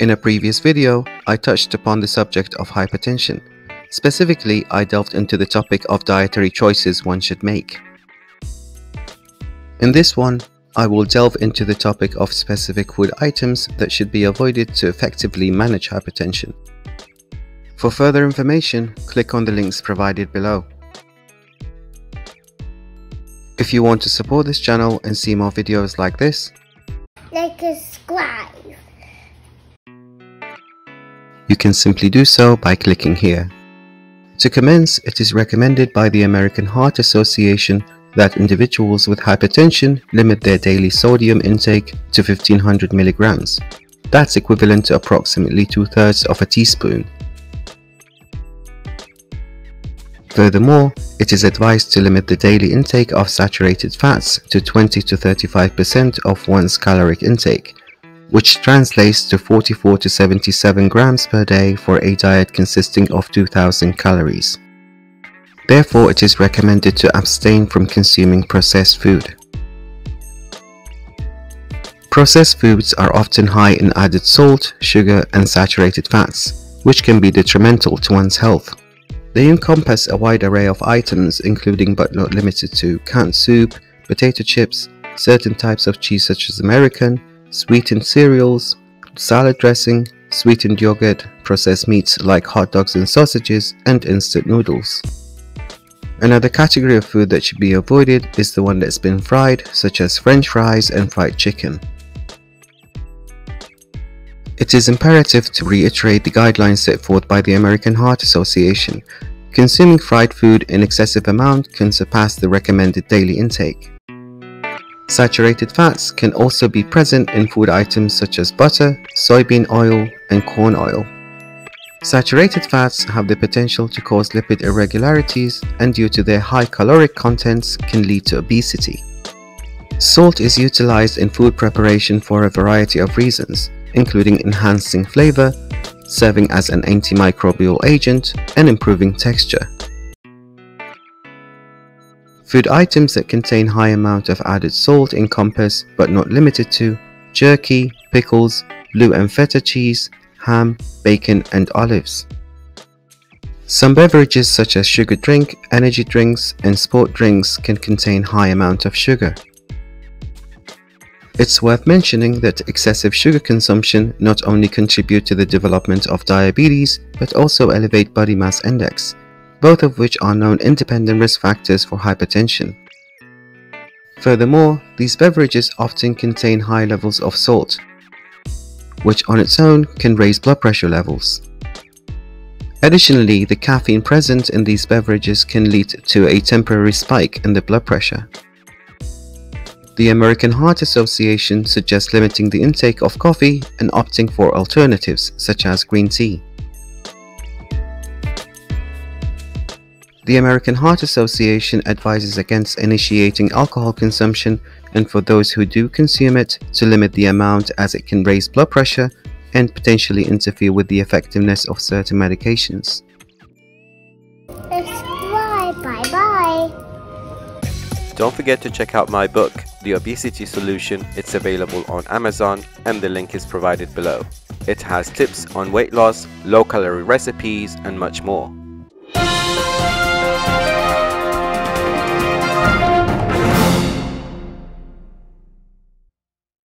In a previous video, I touched upon the subject of hypertension. Specifically, I delved into the topic of dietary choices one should make. In this one, I will delve into the topic of specific food items that should be avoided to effectively manage hypertension. For further information, click on the links provided below. If you want to support this channel and see more videos like this, like and subscribe. You can simply do so by clicking here. To commence, it is recommended by the American Heart Association that individuals with hypertension limit their daily sodium intake to 1500 milligrams. That's equivalent to approximately 2/3 of a teaspoon. Furthermore, it is advised to limit the daily intake of saturated fats to 20 to 35% of one's caloric intake, which translates to 44 to 77 grams per day for a diet consisting of 2000 calories. Therefore, it is recommended to abstain from consuming processed food. Processed foods are often high in added salt, sugar, and saturated fats, which can be detrimental to one's health. They encompass a wide array of items, including but not limited to canned soup, potato chips, certain types of cheese such as American, sweetened cereals, salad dressing, sweetened yogurt, processed meats like hot dogs and sausages, and instant noodles. Another category of food that should be avoided is the one that's been fried, such as French fries and fried chicken. It is imperative to reiterate the guidelines set forth by the American Heart Association. Consuming fried food in excessive amount can surpass the recommended daily intake. Saturated fats can also be present in food items such as butter, soybean oil, and corn oil. Saturated fats have the potential to cause lipid irregularities and, due to their high caloric contents, can lead to obesity. Salt is utilized in food preparation for a variety of reasons, including enhancing flavor, serving as an antimicrobial agent, and improving texture. Food items that contain high amount of added salt encompass, but not limited to, jerky, pickles, blue and feta cheese, ham, bacon, and olives. Some beverages such as sugar drink, energy drinks, and sport drinks can contain high amount of sugar. It's worth mentioning that excessive sugar consumption not only contributes to the development of diabetes but also elevate body mass index, both of which are known independent risk factors for hypertension. Furthermore, these beverages often contain high levels of salt, which on its own can raise blood pressure levels. Additionally, the caffeine present in these beverages can lead to a temporary spike in the blood pressure. The American Heart Association suggests limiting the intake of coffee and opting for alternatives such as green tea. The American Heart Association advises against initiating alcohol consumption, and for those who do consume it, to limit the amount as it can raise blood pressure and potentially interfere with the effectiveness of certain medications. Subscribe, bye bye. Don't forget to check out my book, The Obesity Solution. It's available on Amazon and the link is provided below. It has tips on weight loss, low-calorie recipes, and much more.